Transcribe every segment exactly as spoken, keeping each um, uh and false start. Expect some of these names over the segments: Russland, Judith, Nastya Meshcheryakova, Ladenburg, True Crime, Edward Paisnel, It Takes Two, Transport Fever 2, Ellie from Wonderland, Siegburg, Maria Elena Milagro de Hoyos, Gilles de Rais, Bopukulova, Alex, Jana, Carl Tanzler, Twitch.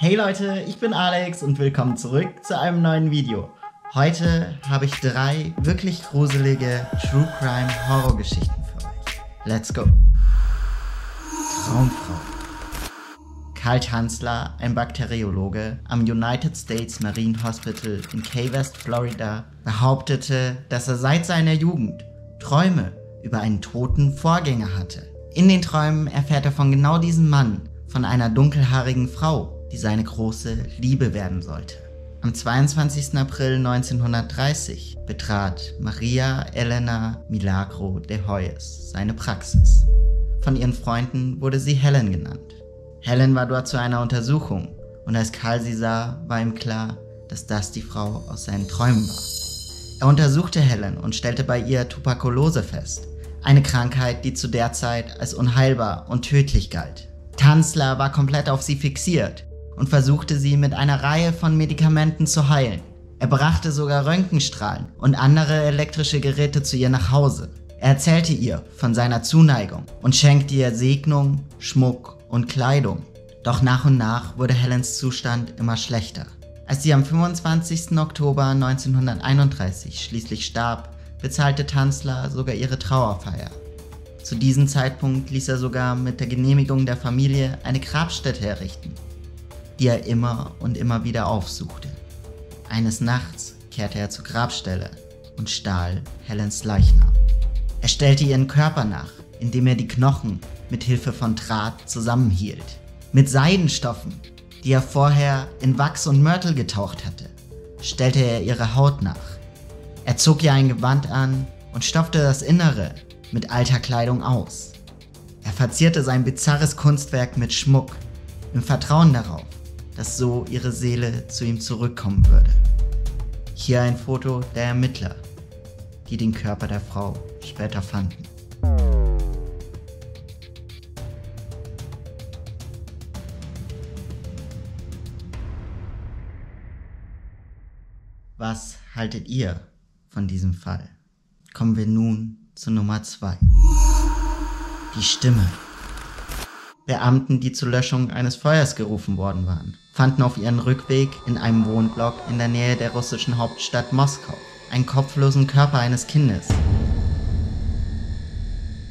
Hey Leute, ich bin Alex und willkommen zurück zu einem neuen Video. Heute habe ich drei wirklich gruselige True Crime Horror Geschichten für euch. Let's go! Traumfrau. Carl Tanzler, ein Bakteriologe am United States Marine Hospital in Key West, Florida, behauptete, dass er seit seiner Jugend Träume über einen toten Vorgänger hatte. In den Träumen erfährt er von genau diesem Mann, von einer dunkelhaarigen Frau, die seine große Liebe werden sollte. Am zweiundzwanzigsten April neunzehnhundertdreißig betrat Maria Elena Milagro de Hoyos seine Praxis. Von ihren Freunden wurde sie Helen genannt. Helen war dort zu einer Untersuchung und als Carl sie sah, war ihm klar, dass das die Frau aus seinen Träumen war. Er untersuchte Helen und stellte bei ihr Tuberkulose fest, eine Krankheit, die zu der Zeit als unheilbar und tödlich galt. Tanzler war komplett auf sie fixiert und versuchte sie mit einer Reihe von Medikamenten zu heilen. Er brachte sogar Röntgenstrahlen und andere elektrische Geräte zu ihr nach Hause. Er erzählte ihr von seiner Zuneigung und schenkte ihr Segnung, Schmuck und Kleidung. Doch nach und nach wurde Helens Zustand immer schlechter. Als sie am fünfundzwanzigsten Oktober neunzehnhunderteinunddreißig schließlich starb, bezahlte Tanzler sogar ihre Trauerfeier. Zu diesem Zeitpunkt ließ er sogar mit der Genehmigung der Familie eine Grabstätte errichten, die er immer und immer wieder aufsuchte. Eines Nachts kehrte er zur Grabstelle und stahl Helens Leichnam. Er stellte ihren Körper nach, indem er die Knochen mit Hilfe von Draht zusammenhielt, mit Seidenstoffen, die er vorher in Wachs und Mörtel getaucht hatte, stellte er ihre Haut nach. Er zog ihr ein Gewand an und stopfte das Innere mit alter Kleidung aus. Er verzierte sein bizarres Kunstwerk mit Schmuck, im Vertrauen darauf, dass so ihre Seele zu ihm zurückkommen würde. Hier ein Foto der Ermittler, die den Körper der Frau später fanden. Was haltet ihr von diesem Fall? Kommen wir nun zu Nummer zwei. Die Stimme. Beamten, die zur Löschung eines Feuers gerufen worden waren, fanden auf ihren Rückweg in einem Wohnblock in der Nähe der russischen Hauptstadt Moskau einen kopflosen Körper eines Kindes.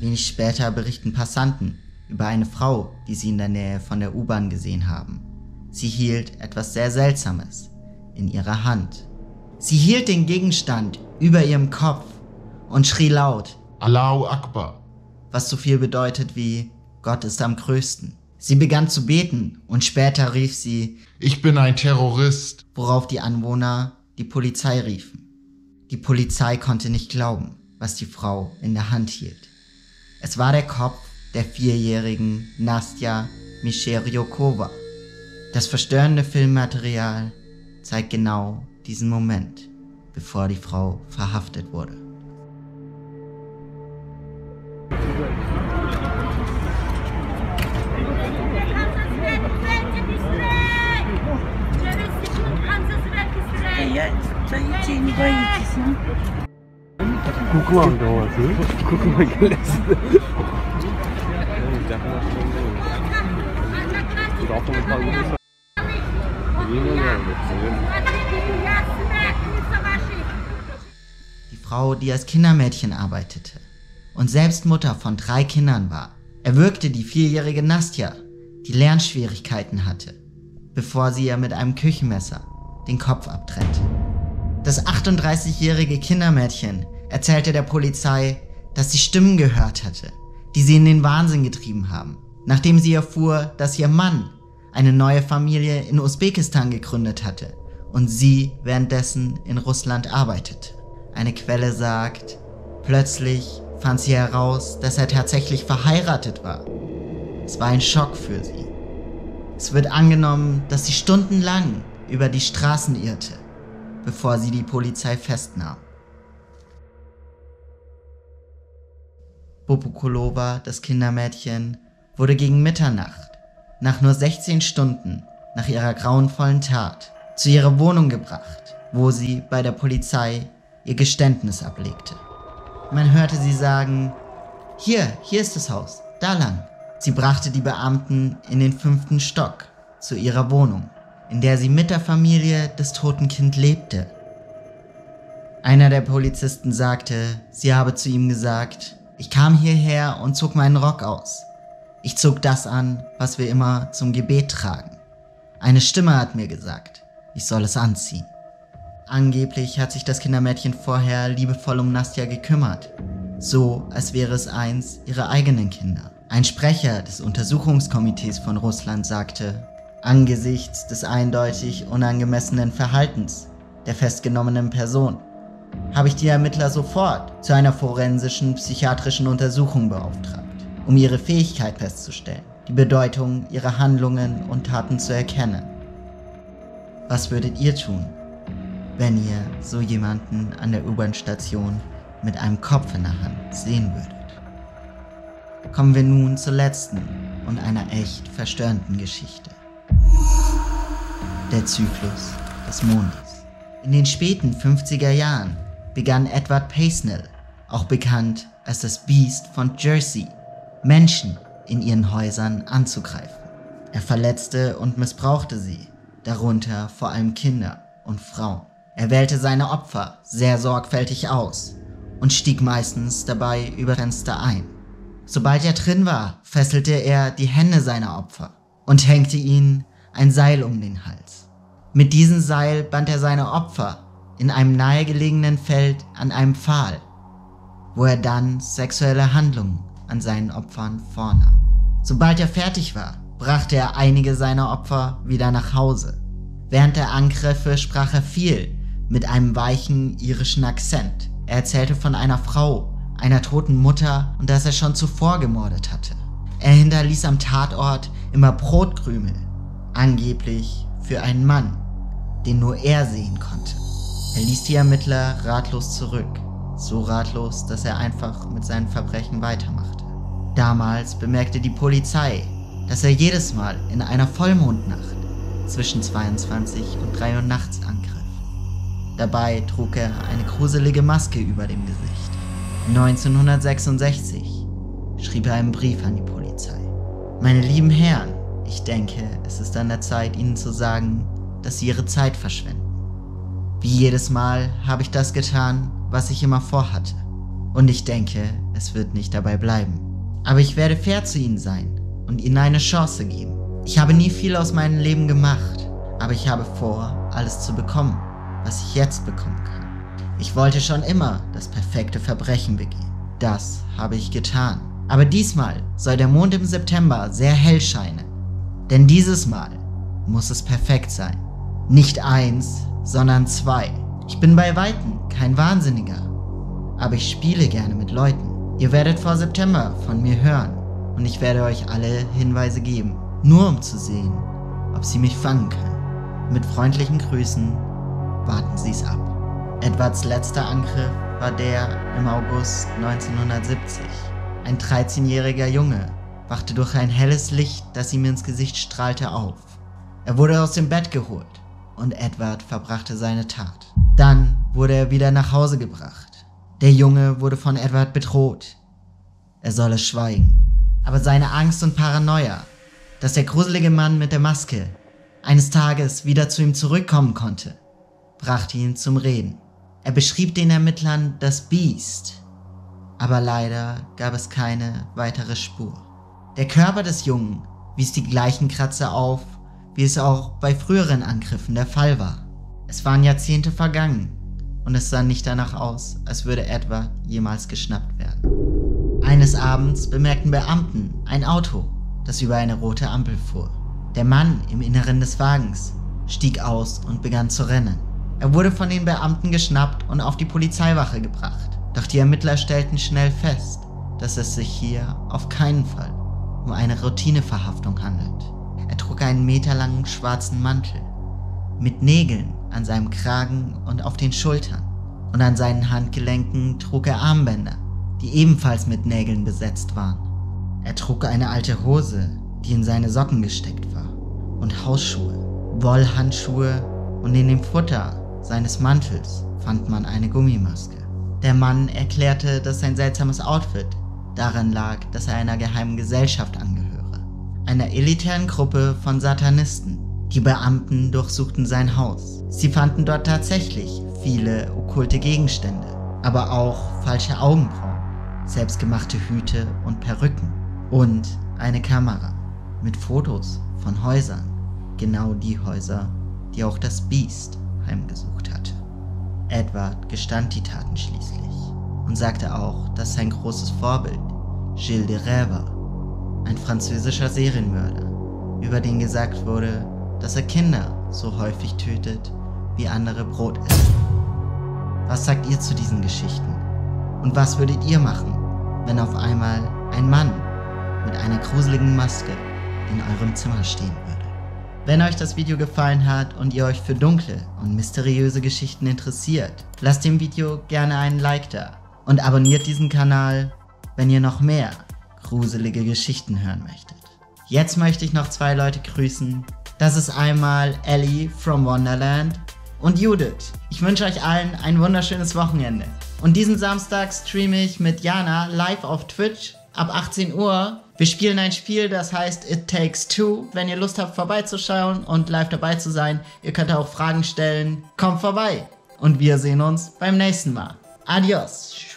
Wenig später berichten Passanten über eine Frau, die sie in der Nähe von der U-Bahn gesehen haben. Sie hielt etwas sehr Seltsames in ihrer Hand. Sie hielt den Gegenstand über ihrem Kopf und schrie laut "Allahu Akbar", was so viel bedeutet wie Gott ist am größten. Sie begann zu beten und später rief sie, "Ich bin ein Terrorist", worauf die Anwohner die Polizei riefen. Die Polizei konnte nicht glauben, was die Frau in der Hand hielt. Es war der Kopf der vierjährigen Nastya Meshcheryakova. Das verstörende Filmmaterial zeigt genau diesen Moment, bevor die Frau verhaftet wurde. Die Frau, die als Kindermädchen arbeitete und selbst Mutter von drei Kindern war, erwürgte die vierjährige Nastya, die Lernschwierigkeiten hatte, bevor sie ihr mit einem Küchenmesser den Kopf abtrennte. Das achtunddreißigjährige Kindermädchen erzählte der Polizei, dass sie Stimmen gehört hatte, die sie in den Wahnsinn getrieben haben, nachdem sie erfuhr, dass ihr Mann eine neue Familie in Usbekistan gegründet hatte und sie währenddessen in Russland arbeitete. Eine Quelle sagt, plötzlich fand sie heraus, dass er tatsächlich verheiratet war. Es war ein Schock für sie. Es wird angenommen, dass sie stundenlang über die Straßen irrte, bevor sie die Polizei festnahm. Bopukulova, das Kindermädchen, wurde gegen Mitternacht, nach nur sechzehn Stunden nach ihrer grauenvollen Tat, zu ihrer Wohnung gebracht, wo sie bei der Polizei ihr Geständnis ablegte. Man hörte sie sagen, "Hier, hier ist das Haus, da lang." Sie brachte die Beamten in den fünften Stock, zu ihrer Wohnung, in der sie mit der Familie des toten Kindes lebte. Einer der Polizisten sagte, sie habe zu ihm gesagt, ich kam hierher und zog meinen Rock aus. Ich zog das an, was wir immer zum Gebet tragen. Eine Stimme hat mir gesagt, ich soll es anziehen. Angeblich hat sich das Kindermädchen vorher liebevoll um Nastya gekümmert, so als wäre es eins ihrer eigenen Kinder. Ein Sprecher des Untersuchungskomitees von Russland sagte, angesichts des eindeutig unangemessenen Verhaltens der festgenommenen Person habe ich die Ermittler sofort zu einer forensischen psychiatrischen Untersuchung beauftragt, um ihre Fähigkeit festzustellen, die Bedeutung ihrer Handlungen und Taten zu erkennen. Was würdet ihr tun, wenn ihr so jemanden an der U-Bahn-Station mit einem Kopf in der Hand sehen würdet? Kommen wir nun zur letzten und einer echt verstörenden Geschichte. Der Zyklus des Mondes. In den späten fünfziger Jahren begann Edward Paisnel, auch bekannt als das Biest von Jersey, Menschen in ihren Häusern anzugreifen. Er verletzte und missbrauchte sie, darunter vor allem Kinder und Frauen. Er wählte seine Opfer sehr sorgfältig aus und stieg meistens dabei über Fenster ein. Sobald er drin war, fesselte er die Hände seiner Opfer und hängte ihnen ein Seil um den Hals. Mit diesem Seil band er seine Opfer in einem nahegelegenen Feld an einem Pfahl, wo er dann sexuelle Handlungen an seinen Opfern vornahm. Sobald er fertig war, brachte er einige seiner Opfer wieder nach Hause. Während der Angriffe sprach er viel mit einem weichen irischen Akzent. Er erzählte von einer Frau, einer toten Mutter und dass er schon zuvor gemordet hatte. Er hinterließ am Tatort immer Brotkrümel, angeblich für einen Mann, den nur er sehen konnte. Er ließ die Ermittler ratlos zurück, so ratlos, dass er einfach mit seinen Verbrechen weitermachte. Damals bemerkte die Polizei, dass er jedes Mal in einer Vollmondnacht zwischen zweiundzwanzig und drei Uhr nachts angriff. Dabei trug er eine gruselige Maske über dem Gesicht. neunzehnhundertsechsundsechzig schrieb er einen Brief an die Polizei. Meine lieben Herren, ich denke, es ist an der Zeit, Ihnen zu sagen, dass Sie Ihre Zeit verschwenden. Wie jedes Mal habe ich das getan, was ich immer vorhatte. Und ich denke, es wird nicht dabei bleiben. Aber ich werde fair zu Ihnen sein und Ihnen eine Chance geben. Ich habe nie viel aus meinem Leben gemacht, aber ich habe vor, alles zu bekommen, was ich jetzt bekommen kann. Ich wollte schon immer das perfekte Verbrechen begehen. Das habe ich getan. Aber diesmal soll der Mond im September sehr hell scheinen. Denn dieses Mal muss es perfekt sein. Nicht eins, sondern zwei. Ich bin bei Weitem kein Wahnsinniger, aber ich spiele gerne mit Leuten. Ihr werdet vor September von mir hören und ich werde euch alle Hinweise geben, nur um zu sehen, ob sie mich fangen können. Mit freundlichen Grüßen, warten Sie es ab. Edwards letzter Angriff war der im August neunzehnhundertsiebzig. Ein dreizehnjähriger Junge wachte durch ein helles Licht, das ihm ins Gesicht strahlte, auf. Er wurde aus dem Bett geholt und Edward verbrachte seine Tat. Dann wurde er wieder nach Hause gebracht. Der Junge wurde von Edward bedroht. Er solle schweigen. Aber seine Angst und Paranoia, dass der gruselige Mann mit der Maske eines Tages wieder zu ihm zurückkommen konnte, brachte ihn zum Reden. Er beschrieb den Ermittlern das Biest, aber leider gab es keine weitere Spur. Der Körper des Jungen wies die gleichen Kratzer auf, wie es auch bei früheren Angriffen der Fall war. Es waren Jahrzehnte vergangen und es sah nicht danach aus, als würde Edward jemals geschnappt werden. Eines Abends bemerkten Beamten ein Auto, das über eine rote Ampel fuhr. Der Mann im Inneren des Wagens stieg aus und begann zu rennen. Er wurde von den Beamten geschnappt und auf die Polizeiwache gebracht. Doch die Ermittler stellten schnell fest, dass es sich hier auf keinen Fall um eine Routineverhaftung handelt. Er trug einen meterlangen schwarzen Mantel mit Nägeln an seinem Kragen und auf den Schultern, und an seinen Handgelenken trug er Armbänder, die ebenfalls mit Nägeln besetzt waren. Er trug eine alte Hose, die in seine Socken gesteckt war, und Hausschuhe, Wollhandschuhe, und in dem Futter seines Mantels fand man eine Gummimaske. Der Mann erklärte, dass sein seltsames Outfit darin lag, dass er einer geheimen Gesellschaft angehöre. einer elitären Gruppe von Satanisten. Die Beamten durchsuchten sein Haus. Sie fanden dort tatsächlich viele okkulte Gegenstände, aber auch falsche Augenbrauen, selbstgemachte Hüte und Perücken und eine Kamera mit Fotos von Häusern, genau die Häuser, die auch das Biest heimgesucht hatte. Edward gestand die Taten schließlich und sagte auch, dass sein großes Vorbild Gilles de Rais war, ein französischer Serienmörder, über den gesagt wurde, dass er Kinder so häufig tötet, wie andere Brot essen. Was sagt ihr zu diesen Geschichten? Und was würdet ihr machen, wenn auf einmal ein Mann mit einer gruseligen Maske in eurem Zimmer stehen würde? Wenn euch das Video gefallen hat und ihr euch für dunkle und mysteriöse Geschichten interessiert, lasst dem Video gerne einen Like da und abonniert diesen Kanal, wenn ihr noch mehr gruselige Geschichten hören möchtet. Jetzt möchte ich noch zwei Leute grüßen. Das ist einmal Ellie from Wonderland und Judith. Ich wünsche euch allen ein wunderschönes Wochenende. Und diesen Samstag streame ich mit Jana live auf Twitch ab achtzehn Uhr. Wir spielen ein Spiel, das heißt It Takes Two. Wenn ihr Lust habt, vorbeizuschauen und live dabei zu sein, ihr könnt auch Fragen stellen. Kommt vorbei und wir sehen uns beim nächsten Mal. Adios.